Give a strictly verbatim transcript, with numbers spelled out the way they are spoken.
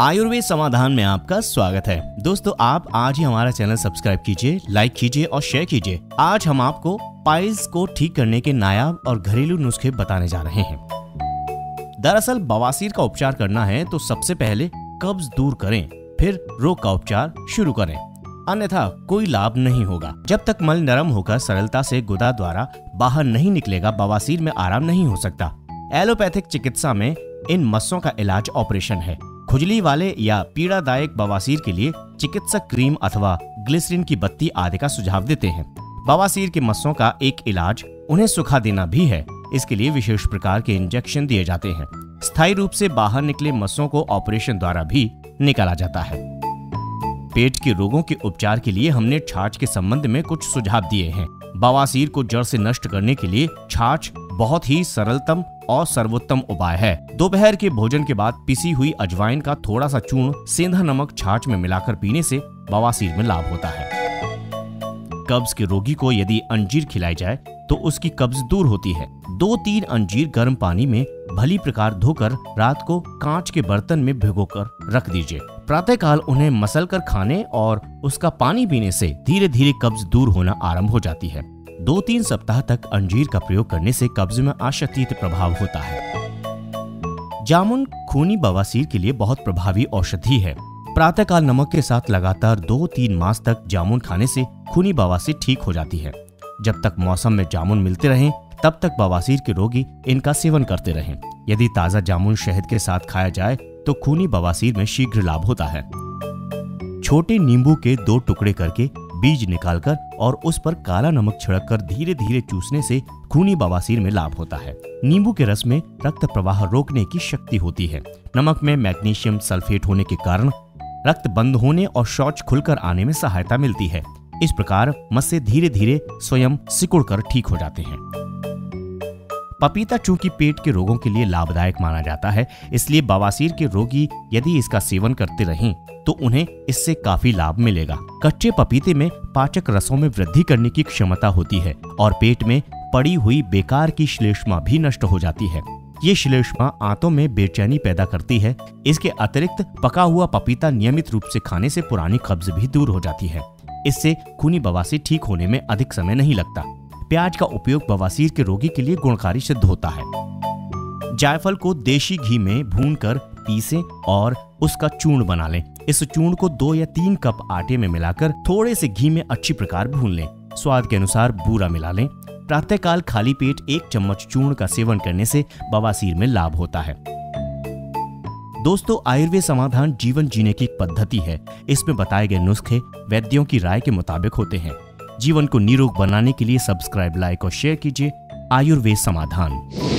आयुर्वेद समाधान में आपका स्वागत है। दोस्तों, आप आज ही हमारा चैनल सब्सक्राइब कीजिए, लाइक कीजिए और शेयर कीजिए। आज हम आपको पाइल्स को ठीक करने के नायाब और घरेलू नुस्खे बताने जा रहे हैं। दरअसल बवासीर का उपचार करना है तो सबसे पहले कब्ज दूर करें, फिर रोग का उपचार शुरू करें, अन्यथा कोई लाभ नहीं होगा। जब तक मल नरम होकर सरलता से गुदा द्वारा बाहर नहीं निकलेगा, बवासीर में आराम नहीं हो सकता। एलोपैथिक चिकित्सा में इन मस्सों का इलाज ऑपरेशन है। खुजली वाले या पीड़ादायक बवासीर के लिए चिकित्सक क्रीम अथवा ग्लिसरीन की बत्ती आदि का सुझाव देते हैं। बवासीर के मस्सों का एक इलाज उन्हें सुखा देना भी है। इसके लिए विशेष प्रकार के इंजेक्शन दिए जाते हैं। स्थायी रूप से बाहर निकले मस्सों को ऑपरेशन द्वारा भी निकाला जाता है। पेट के रोगों के उपचार के लिए हमने छाछ के संबंध में कुछ सुझाव दिए हैं। बवासीर को जड़ से नष्ट करने के लिए छाछ बहुत ही सरलतम और सर्वोत्तम उपाय है। दोपहर के भोजन के बाद पिसी हुई अजवाइन का थोड़ा सा चूर्ण सेंधा नमक छाछ में मिलाकर पीने से बवासीर में लाभ होता है। कब्ज के रोगी को यदि अंजीर खिलाई जाए तो उसकी कब्ज दूर होती है। दो तीन अंजीर गर्म पानी में भली प्रकार धोकर रात को कांच के बर्तन में भिगोकर रख दीजिए। प्रातःकाल उन्हें मसलकर खाने और उसका पानी पीने से धीरे धीरे कब्ज दूर होना आरंभ हो जाती है। दो तीन सप्ताह तक अंजीर का प्रयोग करने से कब्ज में आशातीत प्रभाव होता है। जामुन खूनी बवासीर के लिए बहुत प्रभावी औषधि है। प्रातःकाल नमक के साथ लगातार दो तीन मास तक जामुन खाने से खूनी बवासीर ठीक हो जाती है। जब तक मौसम में जामुन मिलते रहें तब तक बवासीर के रोगी इनका सेवन करते रहें। यदि ताज़ा जामुन शहद के साथ खाया जाए तो खूनी बवासीर में शीघ्र लाभ होता है। छोटे नींबू के दो टुकड़े करके बीज निकालकर और उस पर काला नमक छिड़ककर धीरे धीरे चूसने से खूनी बवासीर में लाभ होता है। नींबू के रस में रक्त प्रवाह रोकने की शक्ति होती है। नमक में मैग्नीशियम सल्फेट होने के कारण रक्त बंद होने और शौच खुलकर आने में सहायता मिलती है। इस प्रकार मस्से धीरे धीरे स्वयं सिकुड़कर ठीक हो जाते हैं। पपीता चूंकि पेट के रोगों के लिए लाभदायक माना जाता है, इसलिए बवासीर के रोगी यदि इसका सेवन करते रहें तो उन्हें इससे काफी लाभ मिलेगा। कच्चे पपीते में पाचक रसों में वृद्धि करने की क्षमता होती है और पेट में पड़ी हुई बेकार की श्लेष्मा भी नष्ट हो जाती है। ये श्लेष्मा आंतों में बेचैनी पैदा करती है। इसके अतिरिक्त पका हुआ पपीता नियमित रूप से खाने से पुरानी कब्ज भी दूर हो जाती है। इससे खूनी बवासीर ठीक होने में अधिक समय नहीं लगता। प्याज का उपयोग बवासीर के रोगी के लिए गुणकारी सिद्ध होता है। जायफल को देशी घी में भूनकर पीसें और उसका चूर्ण बना लें। इस चूर्ण को दो या तीन कप आटे में मिलाकर थोड़े से घी में अच्छी प्रकार भून लें। स्वाद के अनुसार बूरा मिला लें। प्रातःकाल खाली पेट एक चम्मच चूर्ण का सेवन करने से बवासीर में लाभ होता है। दोस्तों, आयुर्वेद समाधान जीवन जीने की एक पद्धति है। इसमें बताए गए नुस्खे वैद्यों की राय के मुताबिक होते हैं। जीवन को निरोग बनाने के लिए सब्सक्राइब, लाइक और शेयर कीजिए। आयुर्वेद समाधान।